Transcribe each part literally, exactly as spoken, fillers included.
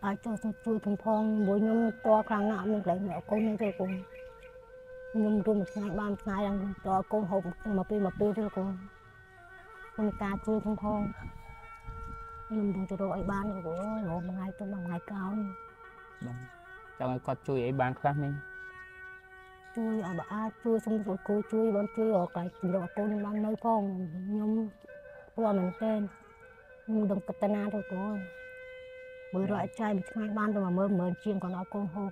ai cho chui thùng phong bố nhung to khang nọ mình lấy mẹ cô này rồi cô nhung tôi một ngày ba ngày rằng cho cô hộp mà pi mà pi rồi cô mình ta chui thùng phong nhung tôi cho đội ban rồi cô hộp ngày tôi bằng ngày cao trong cái con chui ấy ban khác này chui ở bà chui xong rồi cô chui bọn chui ở cái đội cô nên ban nơi phong nhung qua mình tên nhung đồng cật na rồi cô mới loại trai bị ngay ban rồi mà mới mới chiên còn nó côn hô.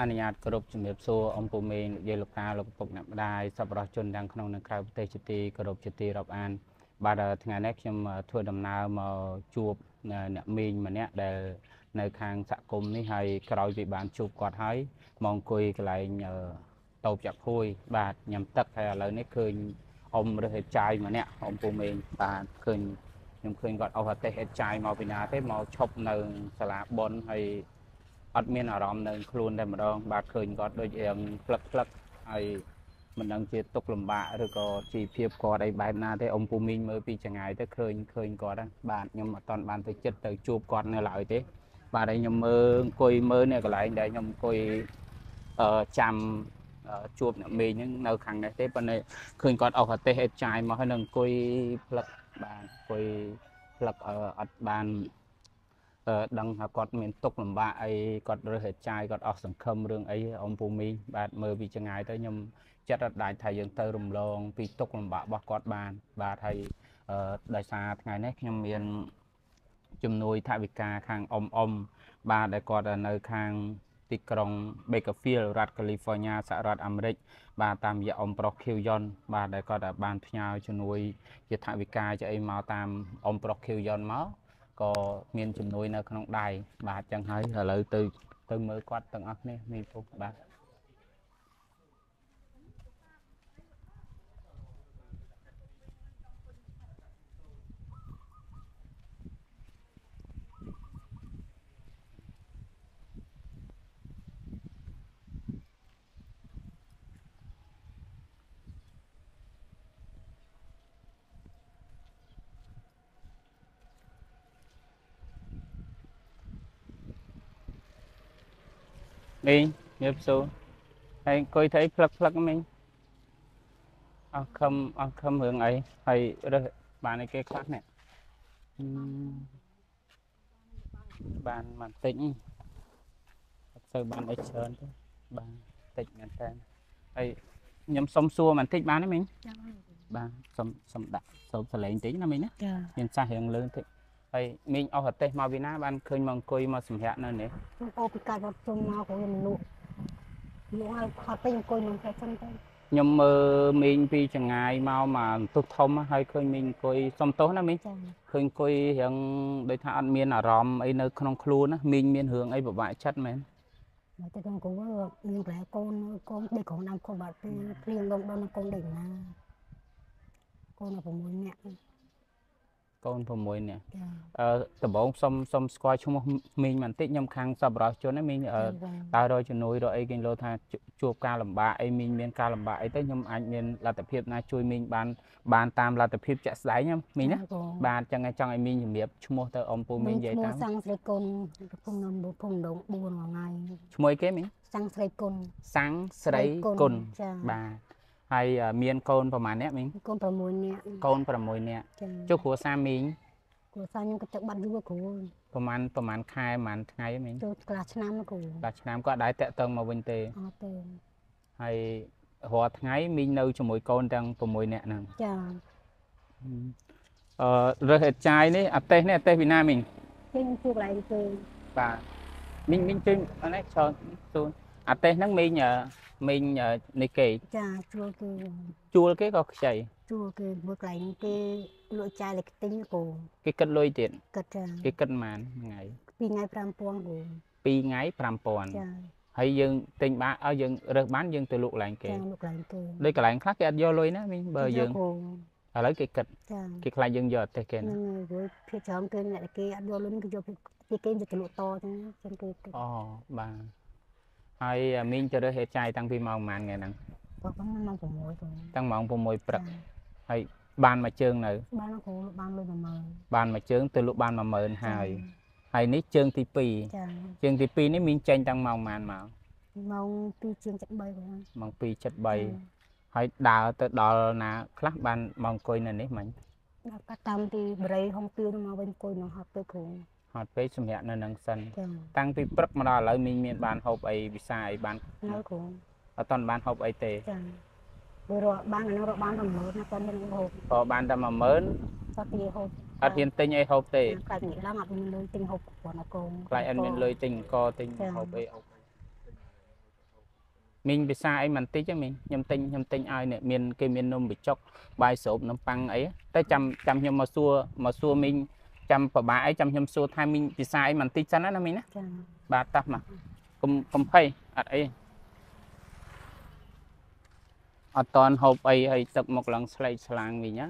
Anh nhạt group chuẩn bị xô ông phụ mình dây lục ca lục phục nạp đai sập rò chôn đang khăn nâng cao tê chít tê group chít tê rập an bà đã thằng này xem thua đầm nào mà chụp nạp mình mà nè để nơi hàng sạ cùng ní hay còi vị bạn chụp quạt hái mong cười lại nhờ tàu chặt hôi bà nhầm tật hay là lời nấy cười ông rồi trai mà nè ông phụ mình bà cười nhầm cười gọi ông tê hết trai màu việt nam thế màu chọc nương sả bón hay ở miền ở rộng nên luôn đây mà đo bà khơi có đôi giềng lật lật hay mình đang chơi tục làm bạ rồi có chỉ phiệp có đây bài na thế ông phụ mình mới bị chẳng ai thế khơi khơi có đó bạn nhưng mà toàn bạn thực chất từ chụp con này lại thế bà đây nhầm mơ coi mơ này còn lại đây nhầm coi chạm chụp mình những nơi khẳng này thế bên này khơi có ở thế hệ trai mà hơi nâng coi lật bạn coi lật ở bàn đang có miền tục làm bạ ấy có đôi hết trai có ở sân khâm đường ấy ông phụ mình bạn mơ vì chẳng ai tới nhầm chất đại thầy dân tơ rùm lông vì tục làm bạ bọt có bàn bà thầy đại xa ngày nét nhầm miền chùm nuôi thạ vịt ca khang ông ông bà đã có ở nơi khang tịch rồng Bakersfield rạt California xã rạt Americ bà tam giờ ông Brock Hillion bà đã có ở bàn nhau cho nuôi cho thạ vịt ca cho em mau tam ông Brock Hillion máu có miền chùm núi nơi không đài bà chẳng hay là lời từ từ mới quát tầng ốc này mình phục bà mình nghiệp số hay coi thấy plug plug mình ăn khâm ăn khâm hưởng ấy hay bạn này cái khác này bạn màn tĩnh rồi bạn ấy sớm bạn tịnh ngàn tên hay nhóm sông xua mình thích bán đấy mình bạn sông sông đạp sông phải lấy tính là mình á nhìn xa hưởng lớn thịnh hay mình ở hạt tây màu việt nam bạn khơi măng côi mà sủng hẹn nơi này nhưng mà mình vì chẳng ai mau mà tụt thông hay khơi mình côi xong tối nó mình khơi côi hướng đối thả ăn miên ở ròm ấy nơi không luôn á mình miên hướng ấy bảo vệ chất mình cũng nhưng lại con con để con năm con bật riêng đông đông con đỉnh là con là cũng muốn mẹ con phù muối nè, từ bộ xong xong coi chung mình mình tích nhâm khang sập rồi cho nên mình ở ta rồi cho núi rồi cái lô tha chua ca làm bạ ấy mình miền ca làm bạ ấy tới nhâm anh miền là tập hiệp na chui mình bàn bàn tam là tập hiệp chạy sải nhá mình á bàn chẳng ai chẳng ai mình nhầm hiệp chung môi tới ông phù mình vậy ta sang sài con phùng nằm bộ phùng đống buồn vào ngày chung môi cái mình sang sài con sang sài con bà hay miền con vào màn nè mình con vào mùi nè con vào mùi nè cho của xa mình của xa nhưng cái chợ bắt dưa của vào màn vào màn khai màn ngay mình cho là năm của là năm có đái tẹt tầng mà bên tề hay hòa ngay mình nấu cho mỗi con đang vào mùi nè nằng rồi hết trai đấy à tê nè tê Việt Nam mình mình chưa lại từ và mình mình trên anh ấy cho tôi à tê nắng mình nhờ mình này kì chua kì chua cái có chảy chua kì vượt lại cái lưỡi chai là cái tính của cái cân lôi tiền cái cân màn ngày pi ngày pram pon của pi ngày pram pon hay dừng tình bạn ở dừng rực bán dừng từ lục lạnh kì đây cả lạnh khác cái do lôi nữa mình bờ dừng ở lấy cái kịch kịch lại dừng giờ thì kì phía trong cái này cái do luôn cái do cái cái từ lục to chứ trên cái oh bà hay mình cho đỡ hết trai tăng vì màu màn ngày nắng tăng màu của môi bạc hay ban mà chương nữa ban mà chương từ lục ban mà mờn hài hay nít chương thì pì chương thì pì nít mình tranh tăng màu màn màu màu pì chương chất bay màu pì chất bay hay đào từ đó là khắc ban màu coi này nít mình các tam thì bầy không tiêu mà bên coi nó học tới cùng họ phải xem nhẹ nên năng sân tăng thì bật mà đó lại mình miền ban hộp ấy bị sai ban ở toàn ban hộp ấy tệ rồi ban nó rồi ban làm mới nó còn đang hộp rồi ban ta mà mới sao thì hộp ở tiền tinh ấy hộp tệ lại nghĩ là ngập miền lưới tinh hộp của nó cùng lại ăn miền lưới tinh co tinh hộp ấy mình bị sai mình tí chứ mình nhầm tinh nhầm tinh ai này miền kia miền nông bị chóc bài sốp nấm păng ấy tới chăm chăm nhầm mà xua mà xua mình chăm vào bà ấy chăm nhầm số thay mình vì sai mình tí chắn nó mình á bà tập mà không không hay ở đây ở toàn hộp ấy hay tập một lần xoay xoang mình nhá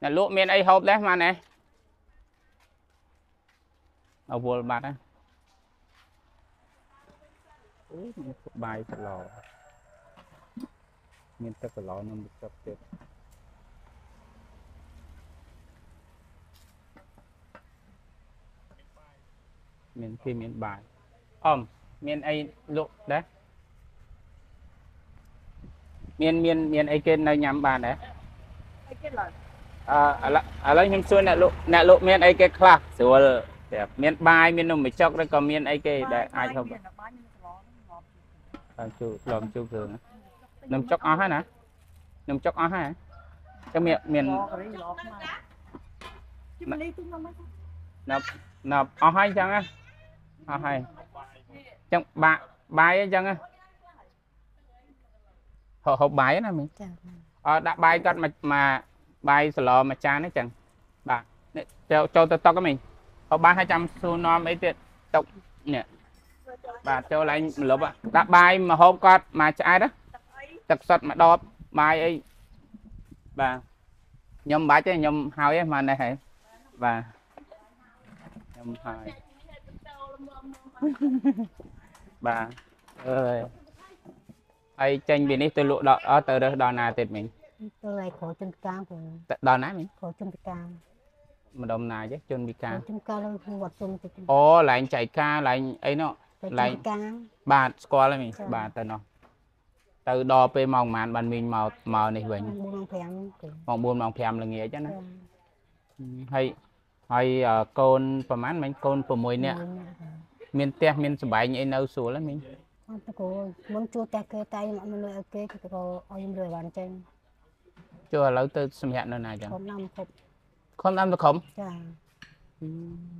là lụa miền ấy hộp đấy mà này ở vườn bà đấy bài thật lò miền tây thật lò nó một tập tiếp miền kia miền bài ôm miền ấy lộ đấy miền miền miền ấy kênh nơi nhắm bàn đấy à à à lấy nhầm xuôi nè lộ nè lộ miền ấy kê khạc rồi đẹp miền bài miền nông bị chóc đấy còn miền ấy kê đấy ai không làm chu làm chu thường nông chóc ó hay nè nông chóc ó hay cái miền miền nạp nạp ó hay chăng á à hay trong bài bài ấy chăng á họ học bài này mình ờ đã bài cắt mà mà bài sờ mà cha nó chẳng bà cho cho tao tao cái mình học bài hai trăm số non mấy tiền tộc nè bà cho lại lớp ạ đã bài mà hôm cắt mà trái đó tập sọt mà đọp bài ấy bà nhom bài chứ nhom hào ấy mà này hả bà nhom hào bà ơi ai tranh bên này tôi lụa đỏ ở từ đo nào tiệt mình từ này khổ chân cam của đo nát mình khổ chân cam mà đồng nào chứ chân bị cam chân cam luôn không vật chân oh lại chạy ca lại ấy nó lại bà qua lại mình bà từ nó từ đo pe mỏng màn bàn mình màu màu này vậy mỏng buồn mỏng phèm là nghĩa chứ nó hay hay con và mán bánh con của mùi nè miền tây miền sầm bảy như nấu sủa lắm mình muốn chua tay kê tay mọi người ok thì có em rửa bàn chân chua lấy từ xem hẹn nơi này chẳng không năm không không năm được không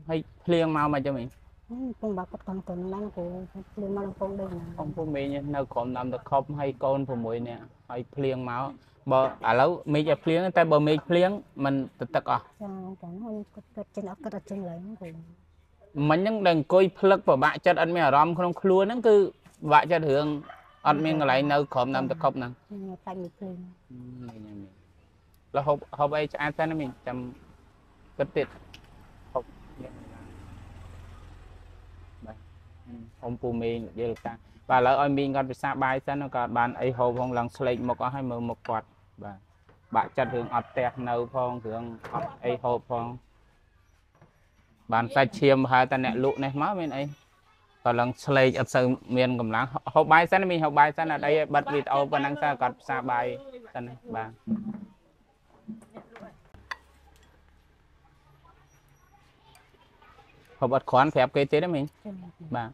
hay liền mau mà cho mình không bạc cắt con tuần năm của liền mau không đây không của mình nơi không năm được không hay con của mùi nè hay liền máu bờ à lâu mình sẽ liền tay bờ mình liền mình tật tật à trên ốc cắt trên lấy mình những đằng coi plug và bạn chất ăn mèo rom không luôn nó cứ vạ chất hương ăn miếng lại nấu khom nằm tập khóc nè là hộp hộp ấy ăn thế nó mình chăm cất tiệt hộp ông phù mình để được ta và lỡ ơi mình còn phải xa bài thế nó còn bàn ấy hộp không lằng sậy một có hai mờ một quạt và bạn chất hương ọt tẹt nấu phong hương ọt ấy hộp phong bàn tay chiêm hai ta nẹt lụ này má bên ấy còn lần slay ấp sờ miền cầm lá hậu bài sáng mình hậu bài sáng là đây bật video và năng sao còn xa bài tân bà hậu bật khoan phép cái chế đấy mình bà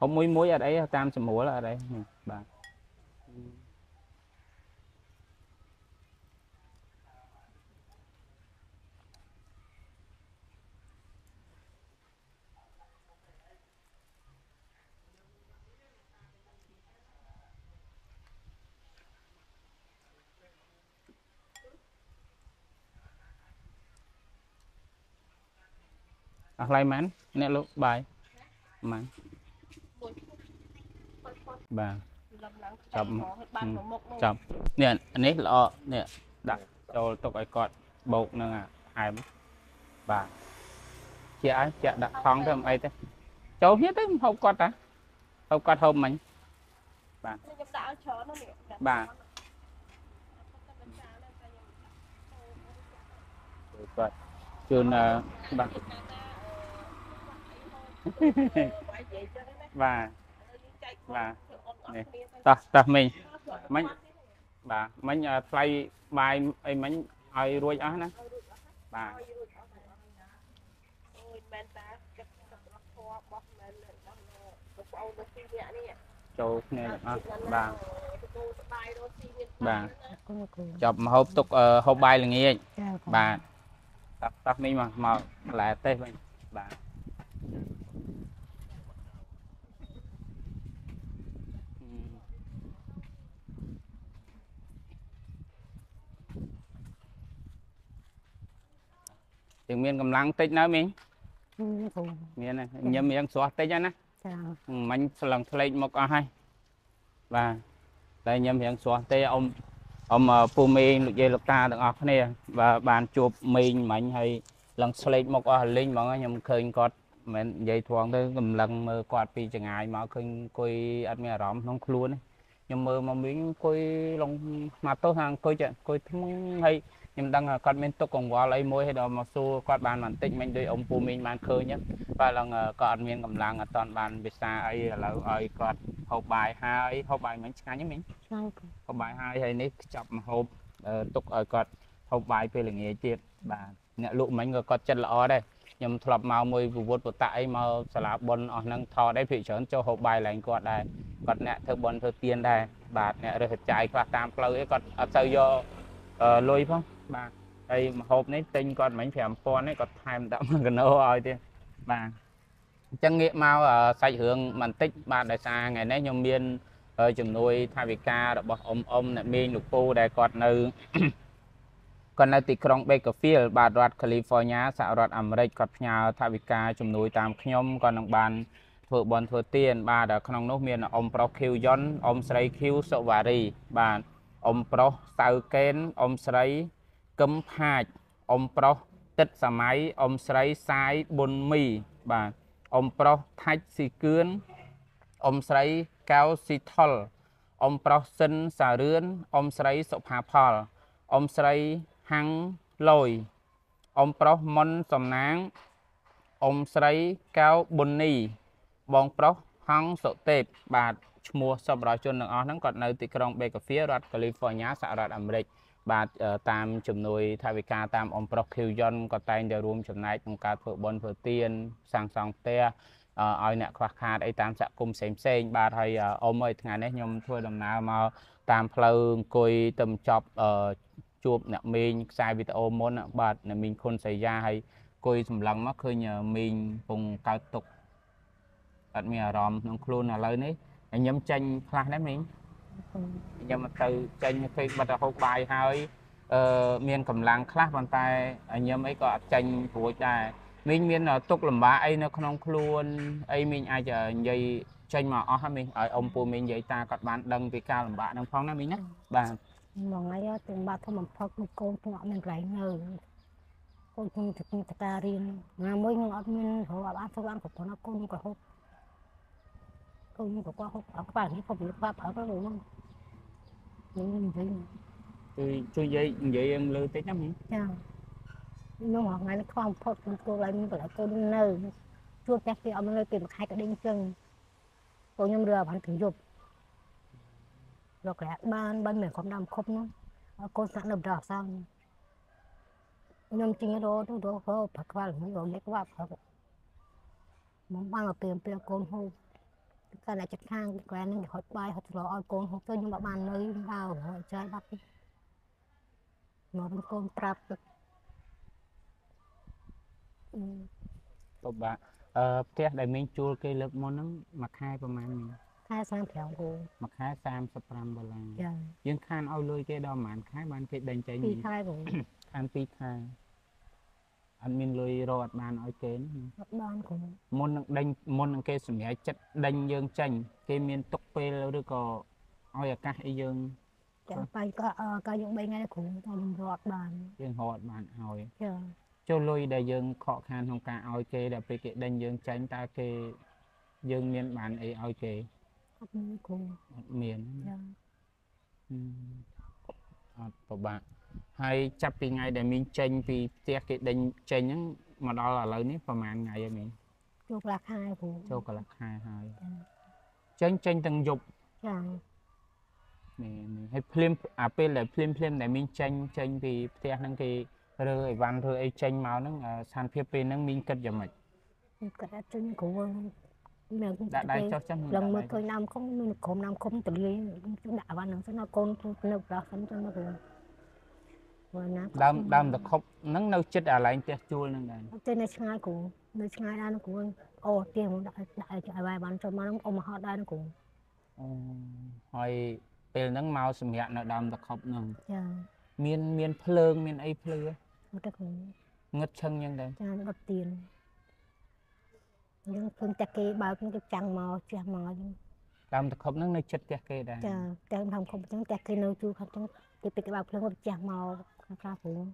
hậu muối muối ở đấy tam sầm múa là ở đấy bà lại mán nè lúc bài mán Bà chấm chấm nè anh ấy lo nè đặt cho tôi cái cọt bột nè ai bà chị ấy chị đặt phong thêm ấy thế cháu biết đấy không cọt à không cọt hôm mình bà bà cọt chun bà bà bà ta ta mình mình bà mình play bài ấy mình ai ruồi á nè bà châu nè bà bà chọc hộp tục hộp bài là nghe bà ta ta mình mà mà lại tê mình bà tiếng miền cầm lăng tết nữa mình miền nhâm miền xóa tết nữa mình lần thay một à hai và đây nhâm miền xóa tết ông ông phù mi lục dây lục ta được học này và bàn chụp mình mạnh hay lần thay một à linh mà nhâm khơi cọt mình dây thoáng tới cầm lăng mơ cọt vì chẳng ai mà khơi coi ăn mè róm không luôn nhưng mơ mà miếng coi lòng mà tốt hàng coi chuyện coi thấm hay nhưng đang là con mình tôi còn qua lấy môi hay đó mà xua qua bàn bản tích mình đôi ông phù mình bàn khơi nhé và là con miền cầm làng ở toàn bàn về xa ấy là ấy còn hộp bài hai hộp bài mình sáng nhé mình hộp bài hai hay nít chọc hộp tục ở còn hộp bài về là nghề tiệt bà nhẹ lụ mình người con chân lọ đây nhưng thọp màu môi vụ vụt của tại mà xả lá bồn ở năng thò đây thị trấn cho hộp bài lành còn đây còn nhẹ thơ bồn thơ tiên đây bà nhẹ rồi chạy qua tam lâu ấy còn sao do lôi phong bà đây hộp này tinh con bánh phèm con ấy có thèm đậm gần đâu rồi thì bà chẳng nghĩa mau ở sạch hướng màn tích bà đại xa ngày nay nhóm biên ở chùm nuôi thay vì ca đã bỏ ông ông là miên lục cô đại còn nữ còn là tịch rong bê cà phê bà đoạt California xã đoạt ẩm rạch còn nhà thay vì ca chùm nuôi tạm nhóm còn đồng bàn thuộc bọn thừa tiền bà đã không nốt miền ông pro khiêu dân ông sấy khiêu sậu và rì bà ông pro tàu kén ông sấy cấm hạt ông pro tết xà máy ông sấy sái bún mì bà ông pro thạch xì cướn ông sấy cao xì thol ông pro sinh xà rươn ông sấy sộp hà phò ông sấy hăng lồi ông pro món sầm náng ông sấy cao bún nì bong pro hăng sậu tệp bà mua sập rọi chôn đường ó nắng còn nơi tịch rong bê cà phê đoạt California xã đoạt ẩm rạch បាទតាមជំនួយថាវិការតាមអំប្រុសខៀវយន្តក៏តែងតែរួមចំណែកក្នុងការធ្វើបុណ្យធ្វើទានសាងសង់ផ្ទះឲ្យអ្នកខ្វះខាតអីតាមសហគមន៍ផ្សេងផ្សេងបាទហើយអ៊ំអើយថ្ងៃនេះខ្ញុំធ្វើដំណើរមកតាមផ្លូវអង្គុយទៅចប់ជូបអ្នកមីងខ្សែវីដេអូមុនបាទដែលមីងគុណសីយ៉ាហើយអង្គុយសម្លឹងមកឃើញមីងពងកើតទុកអត់មានអារម្មណ៍ក្នុងខ្លួនឥឡូវនេះ ញ៉ាំទៅចាញ់ពេកបាត់ទៅហូបបាយហើយអឺមានកម្លាំងខ្លះប៉ុន្តែញ៉ាំអីក៏អត់ចាញ់ព្រួយដែរមីងមានទុកលំបាកអីនៅក្នុងខ្លួនអីមីងអាចនិយាយចេញមកអស់ហើយមីងឲ្យអ៊ំពូមីងនិយាយតាគាត់បានដឹងពីការលំបាកនឹងផងណាមីងណាបាទបងហើយយើងទាំងបាត់ធ្វើមិនផឹកមិនកូនទាំងអត់មានកន្លែងនៅកូនខ្ញុំទៅគាត់ហូបអត់បាននេះ ผมก็ก็หกเอาป่านนี้ผมนึกว่าเผาก็รู้ Tôi vậy vậy em lư tới lắm hả? Nó ngọt ngay nó không phật cô lại mình lại cô đứng nơi chua chắc thì ông nơi tìm một hai cái đinh chân cô nhâm rửa bạn thử dục rồi lẽ ban ban mình không đam khóc nó cô sẵn đập đỏ sao nhâm chính đó tôi đó phở phật vào mình rồi lấy qua phật món băng ở tiền tiền cô hô cái này chặt hang cái này hột bay hột lò oi cồn hột tôi nhưng mà bàn nơi vào rồi chơi bắt ngồi bên cồn trap tụi bạn thế đại minh chua cây lực món nấm mặc hai phần mềm hai sam thẻo gù mặc hai sam sập ram bờ là riêng khan oi lôi cái đo màn khai bàn cái đành chạy nhỉ khai gù khan pi khai anh miên lười rồi bàn ở kế bàn của môn đành môn kế sủng nhảy chất đành dương chảnh kế miên tóc pe lâu được có oi cả dương chẳng phải có có dùng bay ngay cũng thành rọt bàn dương rọt bàn hỏi cho lôi đại dương khó khăn không cả oi kế đã bị kế đành dương chảnh ta kế dương miên bàn ấy oi kế cùng miên của bạn hay chắp vì ngày để mình tranh vì tiếc cái đánh tranh những mà đó là lớn nhất phần màn ngày mình chụp lạc hai của chụp lạc hai hai tranh tranh từng dục mình hay phim à phim là phim phim để mình tranh tranh vì tiếc những cái rồi văn rồi ấy tranh máu những sàn phim phim những mình cất giùm mình cất tranh của vương đã đây cho chắc lần mới coi năm không không năm không tự nhiên chúng đã văn những số nó con nó ra không cho nó được đam đam được khóc nắng nâu chết à lại tiếc chua nên này trên này ngay cũng nơi ngay đây nó cũng ô tiền cũng đại đại chạy vài bàn cho mà nó ôm họ đây nó cũng hồi từ nắng mau sầm nhẹ nó đam được khóc nương miên miên phơn miên ấy phơn ngất chân như thế ngất tiền nhưng phương tây kia bao cũng được chăng mò chăng mò đam được khóc nắng nơi chết tây kia đây trong phòng không trong tây kia nơi chua không trong cái việc bảo phơi một chàng màu ra phủ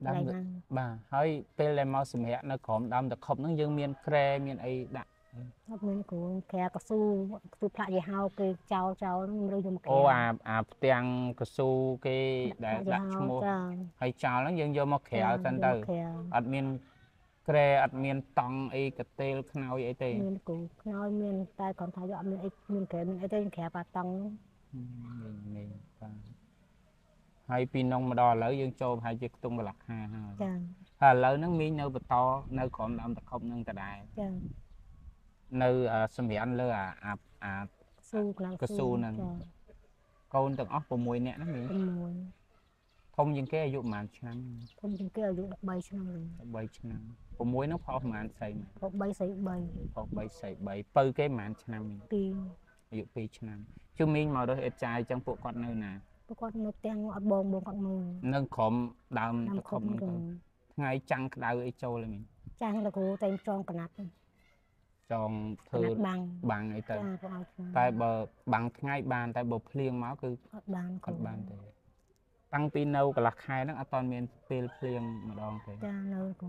lại năng bà hơi tên là màu sầm hẹ nó còn đam được không nó dương miên kre miên ấy đã hấp miên của khe cao su su pha gì hao cái cháo cháo nó lưu dùng cái ô à à tiếng cao su cái đã đã mua hay cháo nó dương vô một khe chân từ admin kre admin tòng ấy cái tên nào vậy tê miên của nào miên tai còn thấy rõ miên ấy miên kre miên ấy tên khe bà tòng miên hai pinong mà đo lỡ dương châu hai chiếc tung lạc ha ha lỡ nó miếng nơi bờ to nơi còn làm đặc không nâng cả đài nơi xâm hẹn lơ à à à cơ su nè câu từng óc của mùi nè nó miếng không những cái dụng màn chăn không những cái dụng bay chăn bay chăn của mùi nó phao màn sấy phao bay sấy bay phao bay sấy bay bơi cái màn chăn mình dụng pi chăn chứ miếng màu đôi ếch trai trong bộ con nơi nè con một tiếng ở bồn bồn con mưa nâng khom đam nâng khom ngày trăng đào ấy trâu lên mình trăng là cô tay tròn cả nát tròn thưa bằng bằng ấy tới tại bờ bằng ngay bàn tại bờ phèn máu cứ bàn còn bàn thế tăng pin nâu cả lạc hai nó toàn miền phèn phèn mà đòn thế trăng nâu cô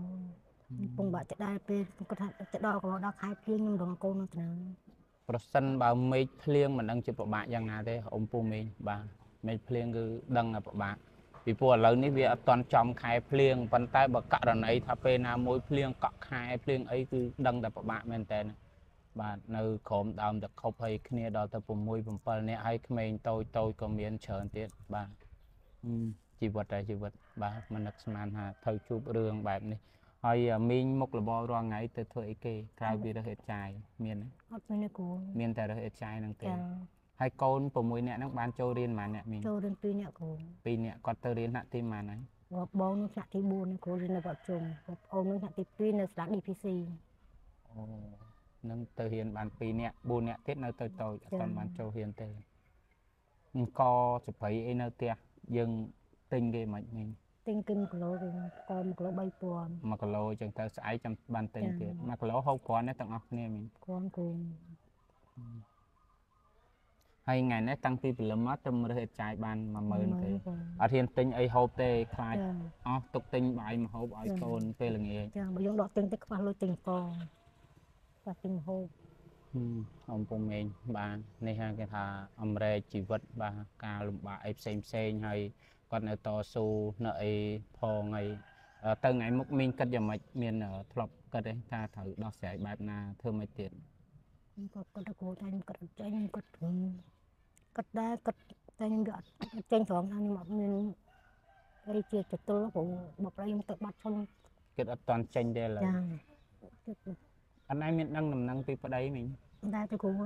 cùng bạn chạy đai phèn cũng có chạy đò của đò khai phèn nhưng đòn cô nó trắng percent bao mấy phèn mà đang chụp bộ bạn giang nào thế ông phu mình bà mấy phèn cứ đăng là bạn vì pua lớn này vì toàn trong khai phèn vận tải bậc cạn rồi này tháp pe na mỗi phèn cọ khai phèn ấy cứ đăng là bạn men tên và nơi khom đam được khâu hay kia đó từ vùng môi vùng phần này ai mình tôi tôi có miếng chờ tiết bà chỉ vật này chỉ vật bà mình đặc sản hà thời chụp đường bài này hồi mình một là bao loa ngay từ thời kỳ khai vì được hết trái miền miền tại được hết trái năng tiền hai con của mùi nẹ nó bán châu riêng mà nẹ mình châu riêng tuy nẹ của tuy nẹ con tơ riêng hạ tim mà này góp bốn hạ tim buồn của riêng là vợ chồng góp ôm hạ tim tuy là sáng đê pê xê nâng tơ hiền bán tuy nẹ buồn nẹ tết nơi tôi tôi còn bán châu hiền tê co chụp ấy nơi tiệt dừng tinh cái mạnh mình tinh kinh của lô con một lô bay tuồng mà cái lô chẳng thơ sải trong bàn tinh kìa mà cái lô hậu con nó tặng ốc nè mình con cùng hay ngày nay tăng phi lắm mất tâm rồi trái bàn mà mờn thế ở thiên tinh ấy hộp tê khai ó tục tinh bài mà hộp ấy cồn tê là nghề bây giờ đọt tinh tức qua lối tinh con và tinh hộp ông của mình bà này ha cái thà âm rê chỉ vật bà cà lùm bà ấy xem xem hay còn ở to su nợi phò ngày từ ngày mốc mình cất giờ mạch miền ở thọc cất đấy ta thử đo sẻ bài na thưa mấy tiền có có được cô thanh có tranh có thường có đa có tranh gạt tranh chọn nhưng mà mình đây kia chụp tôi cũng bọc ra em tự bắt xong cái đó toàn tranh đây là anh ấy mình đang nằm năng từ đây mình đây tôi cũng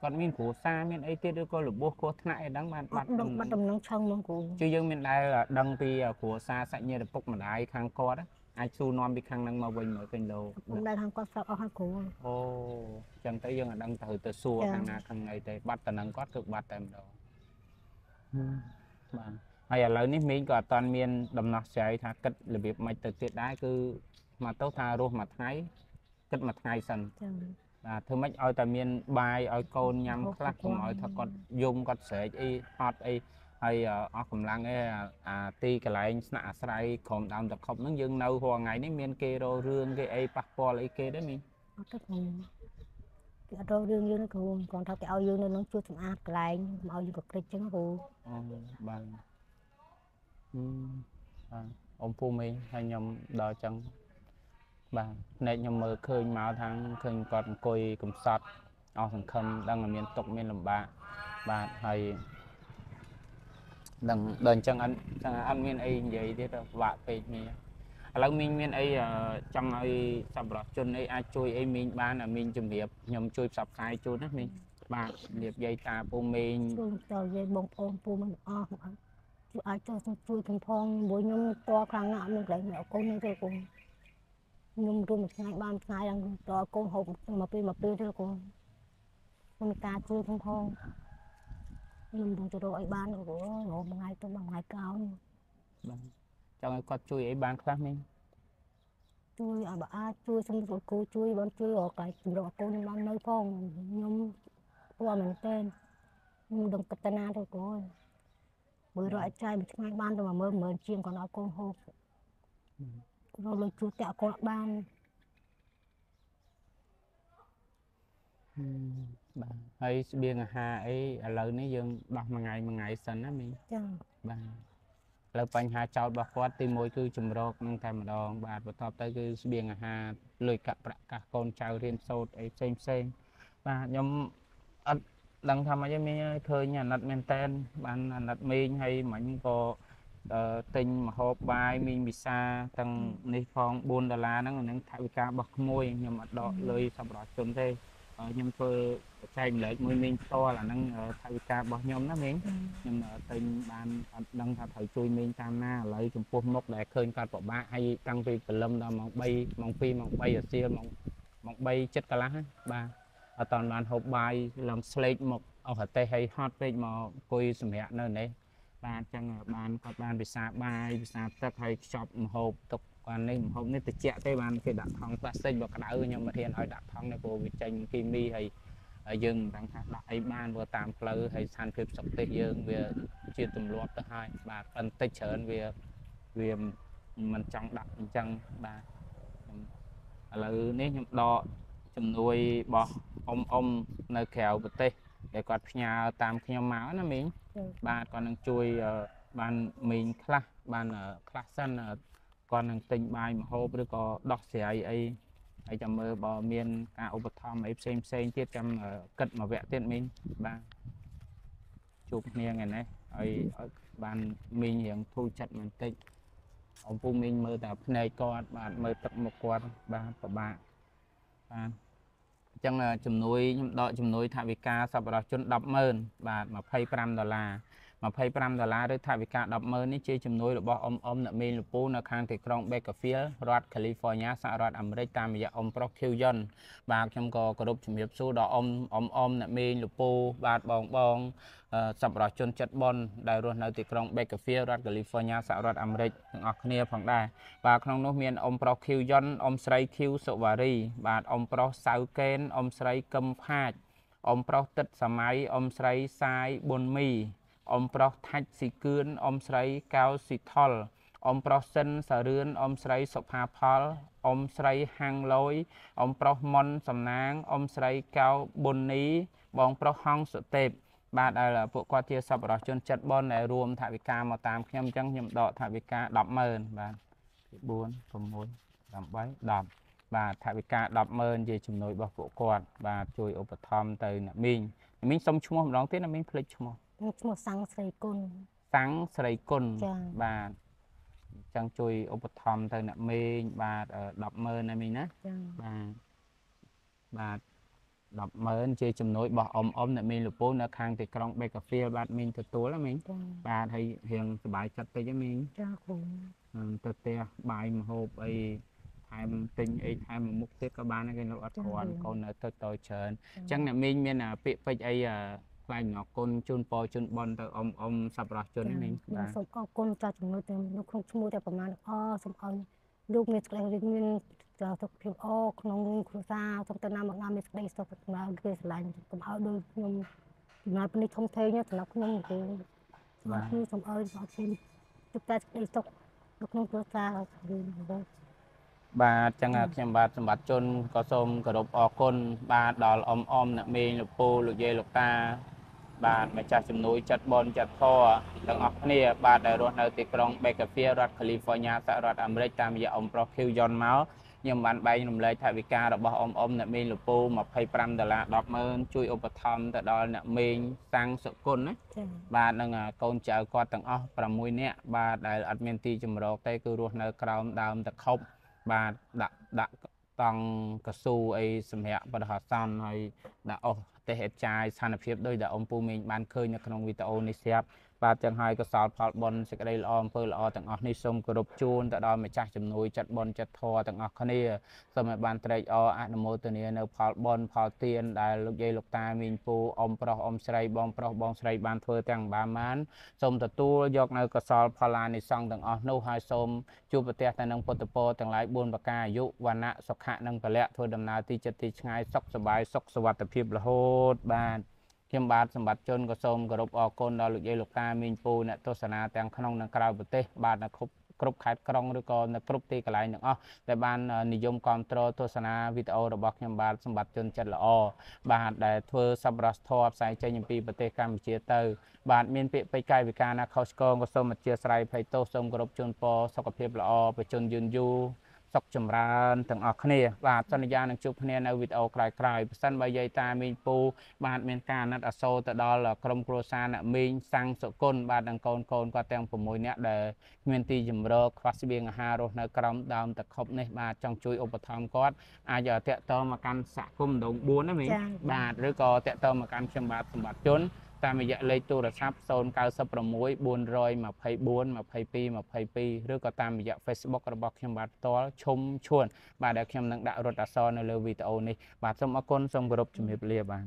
còn mình của xa mình ấy tiết đôi coi lục bố cô lại đang bàn bắt đồng bắt đồng nông trong luôn của chứ dân mình đây là đăng từ của xa sẽ như là bốc mà ai khang co đó ai su non bị khăn năng màu bình mới kênh đầu cũng đây thằng con sao ở hai cũ ô chẳng tới dương là đang thử từ xua hàng ngày hàng ngày tới bắt tần năng quát cực bắt tầm đầu Hay ở lâu này mình có toàn miền đầm nọc cháy thả cất là việc mạch thực tuyệt đáy cứ mà tốt thả rô mặt thái cất mặt thái sân à, thưa mấy ôi toàn miền bài ôi con nhằm khắc cũng ôi thật con dung con sợi y hot y hay ở khổng lăng ấy ti cái lại nạ sợi khổng đàm tập khổng nâng dương nâu hòa ngày này miền kê rô rương cái ấy bạc bò lấy kê đấy mình rồi riêng riêng nó còn thao cái ao riêng nó nó chưa thủng át lại mà ao riêng cực kịch chứ không bằng ông phu mình hay nhom đòi chẳng bằng này nhom mờ khơi máu tháng khơi còn côi cùng sọt ao thằng khâm đang ở miền tộc miền làm bà bà hay đằng đằng chẳng ăn chẳng ăn miền ấy vậy thế là vạ về miền lâu mình miền ấy trong ấy sập lọt chân ấy ai chui ấy mình ban là mình chụp điệp nhầm chui sập sai chui hết mình bạn điệp dây tà bù mình rồi dây bông ôm bù mình o chui ai chui chui thành phong bùi nhung to khang ngạo mình lấy nhỏ cô nên rồi cùng nhung chui một ngày ban ngày đang to cô hồng mà pi mà pi rồi cùng mình ta chui thành phong nhung đồng cho đội ban của ngộ một ngày tôi bằng ngày cao cho người con chui ấy bán khác mình chui à bà chui xong rồi cô chui bán chui ở cái rồi cô bán nơi phong nhom qua mình tên đồng katana thôi cô mới loại trai mình ngay ban rồi mà mới mới chiên còn nói cô hô rồi lấy chui tẹo cô ban ấy biên hà ấy lớn ấy dừng đọc một ngày một ngày sân á mình là bánh hà cháo bạc quát thì mỗi cứ chùm rọc nâng thầm đó bà bà thọp tới cứ biên hà lùi cặp các con cháu riêng sốt ấy xem xem và nhóm ất đăng thầm ấy mình khơi nhà nật mình tên bạn nật mình hay mình có tình mà hộp bài mình bị xa tầng này phong bốn đô la nó nâng thảo ca bạc môi nhưng mà đó lùi sắp đó chôn thế nhưng tôi tranh lấy môi mình to là năng thay ca bỏ nhóm nó mình nhưng mà tình bạn đang thật thời chui mình tam na lấy chúng phun mốc để khơi con của bạn hay tăng vi từ lâm đó mong bay mong phi mong bay ở xia mong mong bay chết cả lá ba ở toàn đoàn hộp bài làm slate một ở hạt tây hay hot page mà coi sủng hẹn nơi đấy ba chẳng bàn các bạn bị xa bài bị xa tất hay shop hộp tục còn đây một hôm nay từ trẻ tây ban cái đặt thòng plastic và cái đá nhưng mà hiện ở đặt thòng này của vị tranh kim mi hay dừng đang đặt ấy ban vừa tạm lơ hay san phép sập tây dương về chia từng loạt tới hai và phân tích hơn về về mình trong đặt chân và là nếu như đo chùm nuôi bò ôm ôm nơi kẹo vật tây để quạt nhà tạm khi nhóm máu nó miếng ba còn đang chui ban mình class ban ở class sân còn tình bài mà hộp được có đọc xe ấy ấy ấy chẳng mơ bỏ miền cả ổ vật thòm ấy xem xem tiết chăm cất mà vẽ tiết mình ba chụp miền ngày này ấy bàn mình hiện thu chặt mình tích ông phụ mình mơ tập này con bạn mơ tập một quạt ba của bạn ba chẳng là chùm núi nhưng đợi chùm núi thả vì ca sau đó chôn đọc mơn và mà phay pram đó là mà phay pram đô la đối thay vì cả đập mơ ní chơi chùm núi là bỏ ông ông nợ mình là bố nợ khang thì con bé cà phê rọt California xã rọt America tam giờ ông pro kêu dân và trong cò có đục chùm hiệp số đó ông ông ông nợ mình là bố và bong bong sập rọt chôn chất bon đại luôn nợ thì con bé cà phê rọt California xã rọt America ngọc nia phẳng đài và trong nước miền ông pro kêu dân ông sấy kêu sầu vary và ông pro sáu kén ông sấy cầm phạt ông pro tết sầm máy ông sấy sai bồn mì ông pro thạch xì cơn ông sấy cao xì thol ông pro sân sờ rươn ông sấy sập hà phol ông sấy hang lối ông pro mon sầm nang ông sấy cao bồn ní bong pro hong sụt tệp ba đây là bộ qua chia sập rồi chôn chặt bon này rùm thả vị ca mà tam nhâm trăng nhâm đọ thả vị ca đập mờn và buôn cầm mối làm bấy đập và thả vị ca đập mờn về chùm nội bọc bộ quạt và chui ốp thom từ mình mình xong chung hôm đó tết là mình plei chung một sáng sấy côn sáng sấy côn và chẳng chui ốp thom từ mình và đập mờn này mình á và và đập mờn chơi chùm nội bọc ôm ôm này mình lục bố nợ khang thì con bê cà phê bạn mình thật tối là mình và thầy hiền bài chặt tay cho mình thật tè bài một hộp ấy tham tinh ấy tham mục tiêu các bạn cái nó còn còn tới tới chén chẳng là mình miền là bị phải ấy là nhỏ con chôn po chôn bon từ ông ông sập rác chôn đấy mình. Sống con con cha chúng nó từ nó không mua từ phần nào đó sống con lúc mình cái lúc mình là thực hiện ô không không sao trong từ năm một năm mình đây sống là cái là cũng hao đôi nhưng mà bên đây không thấy nhá thì nó cũng không được. Và khi sống ở đó trên chúng ta đây sống lúc nó có sao bà chẳng hạn nhầm bà bà chôn có xôm có độc o con bà đò om om nè mì lục pô lục dê lục ta bà bà chặt chùm núi chặt bồn chặt kho tầng ốc nè bà đã rốt nơi tịch rong bè cà phê rốt California tại rốt America tam giờ ông pro kêu John máu nhưng bạn bay nằm lấy thải vika đọc bà om om nè mì lục pô một hai trăm đô la đọc mơn chui ô bà thom tại đó nè mì sang sợ côn đấy bà đang con chờ qua tầng ốc bà mùi nè bà đã admin ti chùm rốt tay cứ rốt nơi crown down tại không bà đã đã tăng cơ su ấy xem hệ và họ xong hay đã ở thế hệ trai san phép đôi đã ông phu mình ban khơi nhà trong video này xem và chẳng hay cơ sở phát bồn sẽ đây là ông phơi là tặng ở nơi sông cơ độc chuôn tại đó mới chắc chấm núi chặt bồn chặt thò tặng ở khay này rồi mà ban trai ở anh mô từ này phát bồn phát tiền đại lục dây lục tai mình phu ông pro ông sài bong pro bong sài ban phơi tặng ba mán sông từ tu dọc nơi cơ sở phát là nơi sông tặng ở nô hai sông chụp bẹt tại nông potapo tặng lại buôn bạc cà dụ và nã sọc hạ nông cà lẹ thôi đầm nà ti chặt ti ngay sọc sờ bài sọc sờ vạt tập hiệp là hốt ban khiêm bát sầm bát chôn có xôm có độc o côn đó lục dây lục ta mình phu nè tô sơn na tàng khăn nâng cao bờ tê bát nè khúc khúc khát còng rồi còn nè khúc tê cái lại nữa tại ban nội dung control tô sơn na video robot khiêm bát sầm bát chôn chật là o bát để thưa sập rác thọ sai chơi những pi bờ tê cam chia từ bát miền bị bay cay bị cà na khâu con có xôm chia sai phải tô xôm có độc chôn po sọc phép là o bị chôn yun yu sọc chầm ran từng ở khay này và sân nhà đang chụp khay này video cài cài sân bay dây ta mình pu bạn miền ca nát ở sau từ đó là cầm croissant nè mình sang sốt côn bạn đang côn côn qua tem của mối nét để nguyên ti chầm rơ phát biên hà rồi nơi cầm đam từ khóc này và trong chuối overtime có ai giờ tẹt tơ mà căn xạ cung đồng buôn đấy mình bà rồi có tẹt tơ mà căn chầm bát chầm bát chốn ta bây giờ lấy tu là sắp son cao sắp là muối buồn rồi mà phải buồn mà phải pi mà phải pi rồi có ta bây giờ Facebook là bọc khiêm bát to chôm chuồn bà đã khiêm năng đạo rồi đã so nơi video này bà xong ở con xong group chụp hiệp liền bà